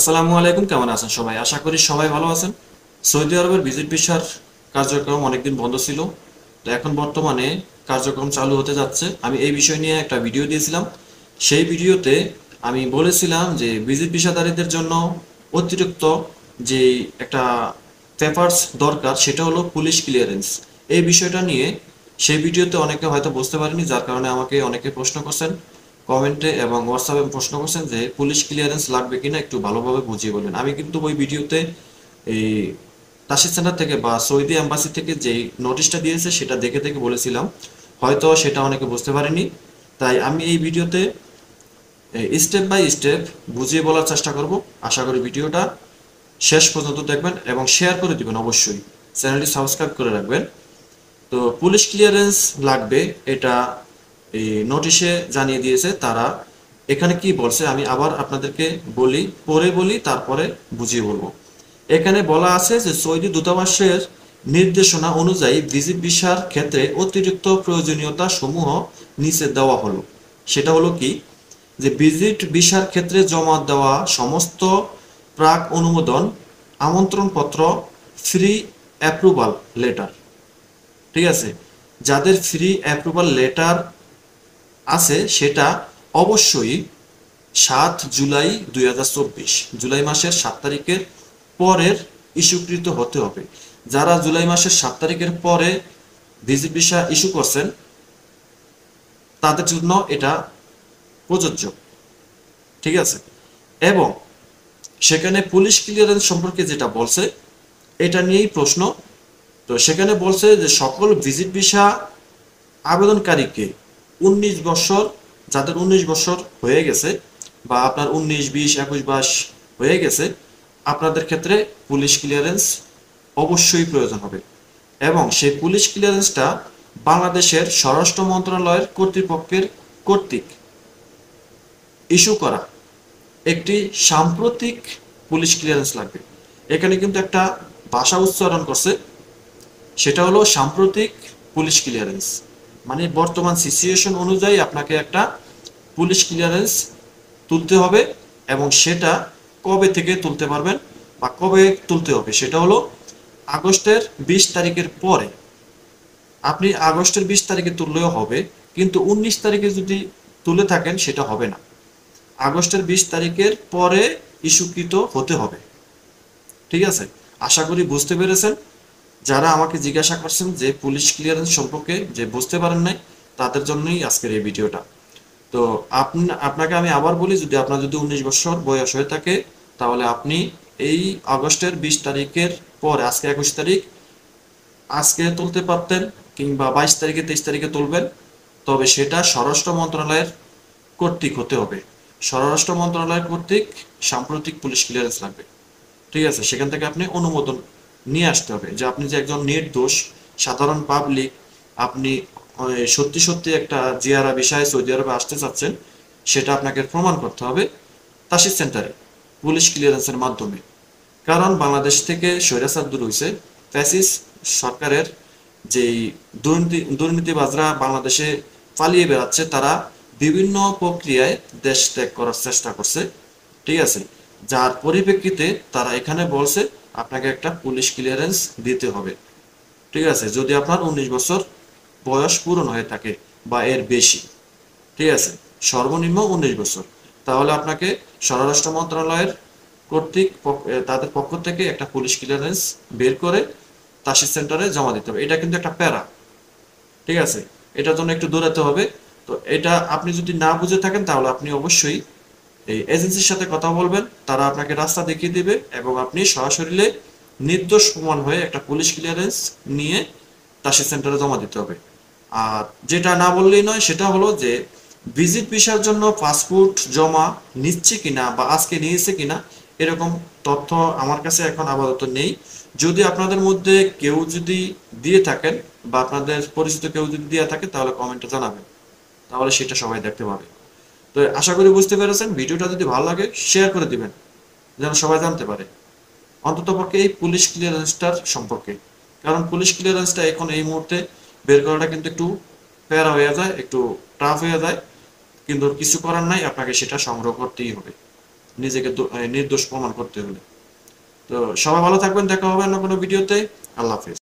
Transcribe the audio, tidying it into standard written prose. আসসালামু আলাইকুম, কেমন আছেন সবাই? আশা করি সবাই ভালো আছেন। সৌদি আরবের ভিজিট ভিসার কার্যক্রম অনেকদিন বন্ধ ছিল, তো এখন বর্তমানে কার্যক্রম চালু হতে যাচ্ছে। আমি এই বিষয় নিয়ে একটা ভিডিও দিয়েছিলাম, সেই ভিডিওতে আমি বলেছিলাম যে ভিজিট ভিসাধারীদের জন্য অতিরিক্ত যে একটা পেপারস দরকার সেটা হলো পুলিশ ক্লিয়ারেন্স। এই বিষয়টা নিয়ে সেই ভিডিওতে অনেকে হয়তো বুঝতে পারেনি, যার কারণে আমাকে অনেকে প্রশ্ন করছেন কমেন্টে এবং হোয়াটসঅ্যাপে প্রশ্ন করছেন যে পুলিশ ক্লিয়ারেন্স লাগবে কিনা, একটু ভালোভাবে বুঝিয়ে বলেন। আমি কিন্তু ওই ভিডিওতে এই তাসির সেন্টার থেকে বা সৌদি এম্বাসি থেকে যেই নোটিশটা দিয়েছে সেটা দেখে দেখে বলেছিলাম, হয়তো সেটা অনেকে বুঝতে পারেনি। তাই আমি এই ভিডিওতে স্টেপ বাই স্টেপ বুঝিয়ে বলার চেষ্টা করব। আশা করি ভিডিওটা শেষ পর্যন্ত দেখবেন এবং শেয়ার করে দেবেন, অবশ্যই চ্যানেলটি সাবস্ক্রাইব করে রাখবেন। তো পুলিশ ক্লিয়ারেন্স লাগবে, এটা এই নোটিশে জানিয়ে দিয়েছে তারা। এখানে কি বলছে আমি আবার আপনাদেরকে বলি, পরে বলি, তারপরে বুঝিয়ে বলবো। এখানে বলা আছে যে সৌদি দূতাবাসের নির্দেশনা অনুযায়ী ভিজিট ভিসার ক্ষেত্রে অতিরিক্ত প্রয়োজনীয়তা সমূহ নিচে দেওয়া হলো। সেটা হলো কি, যে ভিজিট ভিসার ক্ষেত্রে জমা দেওয়া সমস্ত প্রাক অনুমোদন আমন্ত্রণপত্র, ফ্রি অ্যাপ্রুভাল লেটার, ঠিক আছে, যাদের ফ্রি অ্যাপ্রুভাল লেটার আছে সেটা অবশ্যই 7 জুলাই 2024 জুলাই মাসের 7 তারিখের পরের ইস্যুকৃত হতে হবে। যারা জুলাই মাসের 7 তারিখের পরে ভিজিট ভিসা ইস্যু করছেন তাদের জন্য এটা প্রযোজ্য, ঠিক আছে। এবং সেখানে পুলিশ ক্লিয়ারেন্স সম্পর্কে যেটা বলছে এটা নিয়েই প্রশ্ন। তো সেখানে বলছে যে সকল ভিজিট ভিসা আবেদনকারীকে 19 বছর, যাদের 19 বছর হয়ে গেছে বা আপনার 19, 20, 21 হয়ে গেছে, আপনাদের ক্ষেত্রে পুলিশ ক্লিয়ারেন্স অবশ্যই প্রয়োজন হবে। এবং সেই পুলিশ ক্লিয়ারেন্সটা বাংলাদেশের স্বরাষ্ট্র মন্ত্রণালয়ের কর্তৃক ইস্যু করা একটি সাম্প্রতিক পুলিশ ক্লিয়ারেন্স লাগবে। এখানে কিন্তু একটা ভাষা উচ্চারণ করছে, সেটা হলো সাম্প্রতিক পুলিশ ক্লিয়ারেন্স, মানে বর্তমান সিচুয়েশন অনুযায়ী আপনাকে একটা পুলিশ ক্লিয়ারেন্স তুলতে হবে। এবং সেটা কবে থেকে তুলতে পারবেন বা কবে তুলতে হবে, সেটা হলো আগস্টের 20 তারিখের পরে। আপনি আগস্টের 20 তারিখে তুললেও হবে, কিন্তু 19 তারিখে যদি তুলে থাকেন সেটা হবে না। আগস্টের 20 তারিখের পরে ইস্যুকৃত হতে হবে, ঠিক আছে। আশা করি বুঝতে পেরেছেন। যারা আমাকে জিজ্ঞাসা করছেন যে পুলিশ ক্লিয়ারেন্স সম্পর্কে যে বুঝতে পারেন নাই, তাদের জন্যই আজকের এই ভিডিওটা। তো আপনাকে আমি আবার বলি, যদি আপনার 19 বছর বয়স হয়ে থাকে তাহলে আপনি এই আগস্টের 20 তারিখের পর, আজকে 21 তারিখ, আজকে তুলতে পারতেন কিংবা 22 তারিখে 23 তারিখে তুলবেন। তবে সেটা স্বরাষ্ট্র মন্ত্রণালয়ের কর্তৃক হতে হবে। স্বরাষ্ট্র মন্ত্রণালয়ের কর্তৃক সাম্প্রতিক পুলিশ ক্লিয়ারেন্স লাগবে, ঠিক আছে। সেখান থেকে আপনি অনুমোদন নিয়ে আসতে হবে যে আপনি যে একজন নির্দোষ সাধারণ পাবলিক, আপনি সত্যি সত্যি একটা জিয়ারা বিষয়ে সৌদি আরবে আসতে চাচ্ছেন, সেটা আপনাকে প্রমাণ করতে হবে তাসির সেন্টারে পুলিশ ক্লিয়ারেন্সের মাধ্যমে। কারণ বাংলাদেশ থেকে স্বৈরাচার দূর হয়েছে, ফ্যাসিস্ট সরকারের যেই দুর্নীতিবাজরা বাংলাদেশে পালিয়ে বেড়াচ্ছে, তারা বিভিন্ন প্রক্রিয়ায় দেশ ত্যাগ করার চেষ্টা করছে, ঠিক আছে। যার পরিপ্রেক্ষিতে তারা এখানে বলছে আপনাকে একটা পুলিশ ক্লিয়ারেন্স দিতে হবে, ঠিক আছে, যদি আপনার 19 বছর বয়স পূরণ হয়ে থাকে বা এর বেশি, ঠিক আছে, সর্বনিম্ন 19 বছর। তাহলে আপনাকে স্বরাষ্ট্র মন্ত্রণালয়ের কর্তৃক তাদের পক্ষ থেকে একটা পুলিশ ক্লিয়ারেন্স বের করে তাসির সেন্টারে জমা দিতে হবে। এটা কিন্তু একটা প্যারা, ঠিক আছে, এটার জন্য একটু দৌড়াতে হবে। তো এটা আপনি যদি না বুঝে থাকেন তাহলে আপনি অবশ্যই এই এজেন্সির সাথে কথা বলবেন, তারা আপনাকে রাস্তা দেখিয়ে দেবে এবং আপনি সরাসরি নির্দোষ প্রমাণ হয়ে একটা পুলিশ ক্লিয়ারেন্স নিয়ে তাসির সেন্টারে জমা দিতে হবে। আর যেটা না বললেই নয় সেটা হলো যে ভিজিট ভিসার জন্য পাসপোর্ট জমা নিচ্ছে কিনা বা আজকে নিয়েছে কিনা, এরকম তথ্য আমার কাছে এখন আপাতত নেই। যদি আপনাদের মধ্যে কেউ যদি দিয়ে থাকেন বা আপনাদের পরিচিত কেউ যদি দিয়ে থাকে তাহলে কমেন্টে জানাবেন, তাহলে সেটা সবাই দেখতে পাবে। তো আশা করি বুঝতে পেরেছেন। ভিডিওটা যদি ভালো লাগে শেয়ার করে দিবেন যেন সবাই জানতে পারে অন্ততপক্ষে এই পুলিশ ক্লিয়ারেন্সটার সম্পর্কে। কারণ পুলিশ ক্লিয়ারেন্সটা এখন এই মুহূর্তে বের করাটা কিন্তু একটু প্যারা হয়ে যায়, একটু টাফ হয়ে যায়, কিন্তু কিছু করার নাই, আপনাকে সেটা সংগ্রহ করতেই হবে। নিজেকে নির্দোষ প্রমাণ করতে হলে। তো সবাই ভালো থাকবেন, দেখা হবে অন্য কোনো ভিডিওতে। আল্লাহ হাফেজ।